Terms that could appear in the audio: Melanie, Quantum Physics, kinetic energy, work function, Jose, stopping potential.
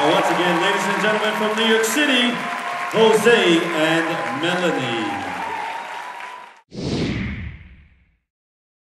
Once again, ladies and gentlemen, from New York City, Jose and Melanie.